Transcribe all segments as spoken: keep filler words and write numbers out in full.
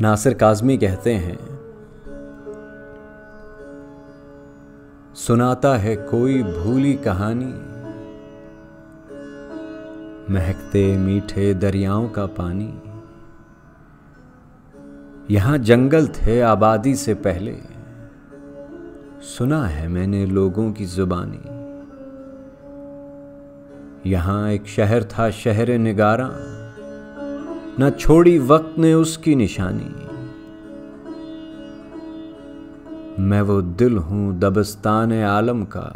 नासिर काजमी कहते हैं, सुनाता है कोई भूली कहानी, महकते मीठे दरियाओं का पानी। यहाँ जंगल थे आबादी से पहले, सुना है मैंने लोगों की जुबानी। यहाँ एक शहर था शहरे निगारा, न छोड़ी वक्त ने उसकी निशानी। मैं वो दिल हूँ दबस्ताने आलम का,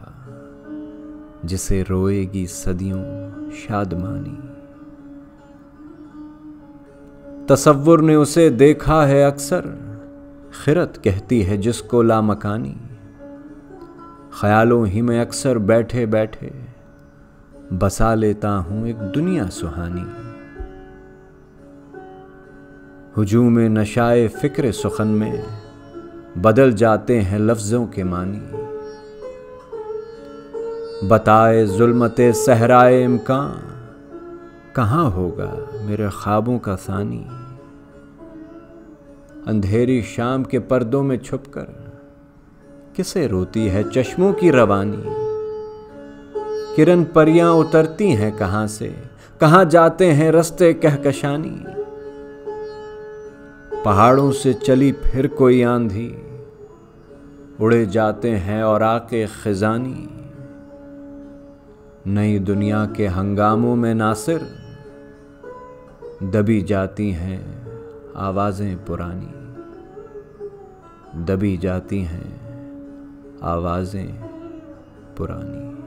जिसे रोएगी सदियों शादमानी। तसव्वुर ने उसे देखा है अक्सर, खिरत कहती है जिसको लामकानी। ख्यालों ही मैं अक्सर बैठे बैठे बसा लेता हूँ एक दुनिया सुहानी। हुजूमे नशाए फिक्र सुखन में बदल जाते हैं लफ्ज़ों के मानी। बताए जुल्मते सहराए इमकान, कहाँ होगा मेरे ख्वाबों का सानी। अंधेरी शाम के पर्दों में छुपकर किसे रोती है चश्मों की रवानी। किरण परियां उतरती हैं कहाँ से, कहाँ जाते हैं रस्ते कहकशानी। पहाड़ों से चली फिर कोई आंधी, उड़े जाते हैं और आके खजानी। नई दुनिया के हंगामों में नासिर, दबी जाती हैं आवाज़ें पुरानी, दबी जाती हैं आवाज़ें पुरानी।